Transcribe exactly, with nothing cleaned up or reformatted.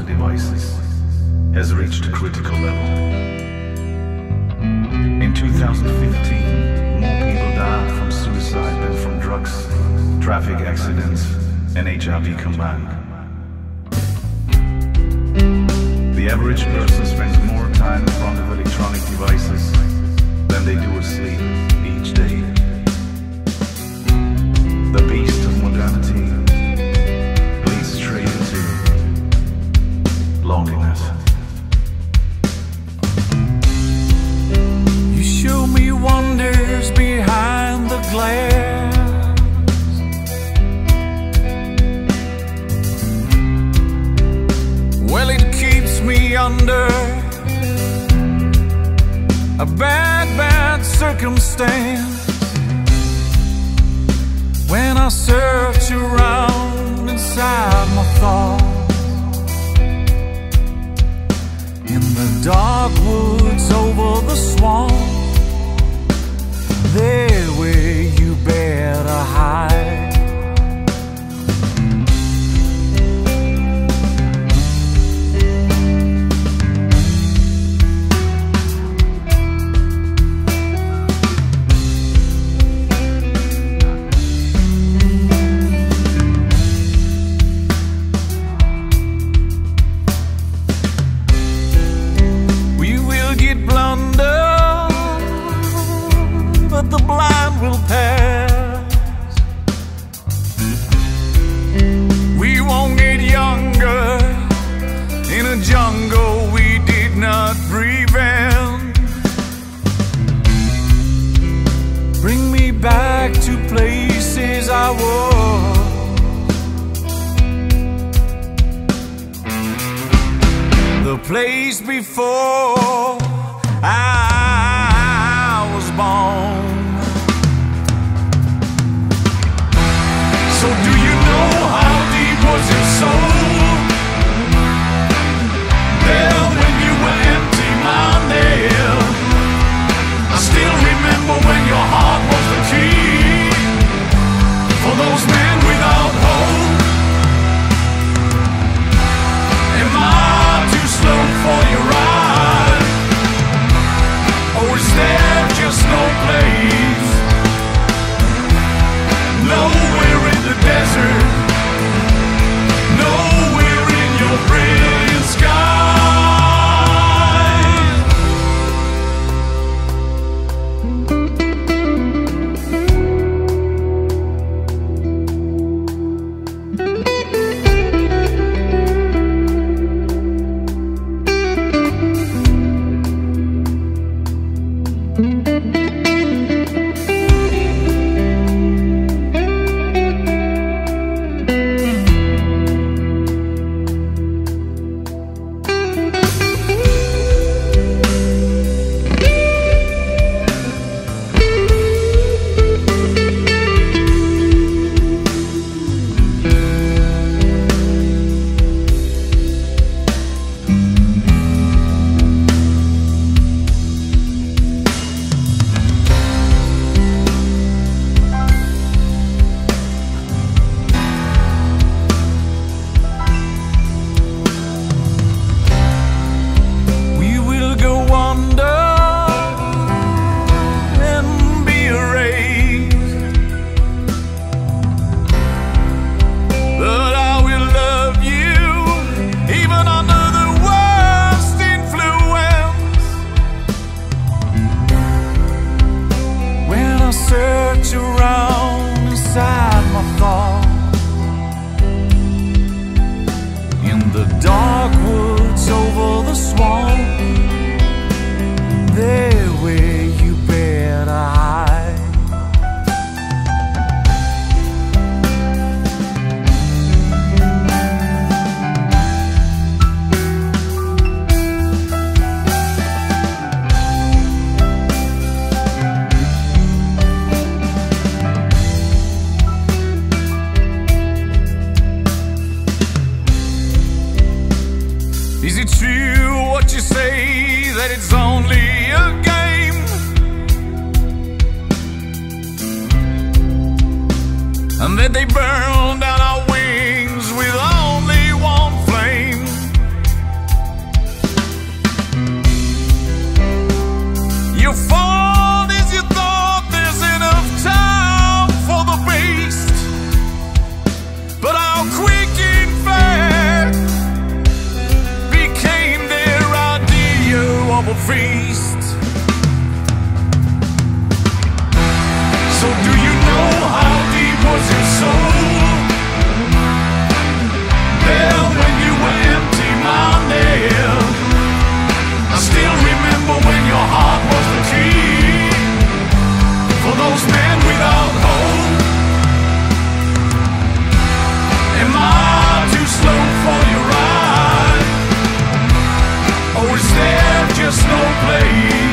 of devices has reached a critical level. In two thousand fifteen, more people died from suicide than from drugs, traffic accidents, and H I V combined. The average person spends more time in front of electronic devices than they do asleep each day. The beast of modernity leads straight into loneliness. You show me wonders behind the glare. Well, it keeps me under a bad, bad circumstance. When I search around inside my thoughts, in the dark woods over the swamp, there where you better hide. Place before I was born. So do you know how deep was your soul there when you were empty-minded? I still remember when your heart was the key for those men without hope. For your ride, or is there just no place, nowhere in the desert, nowhere in your brilliant sky? That they burn down our wings with only one flame. priest. So do you know how deep was your soul there when you were empty-minded? I still remember when your heart was the key for those men without hope. Am I too slow for your ride? Or is there just no place?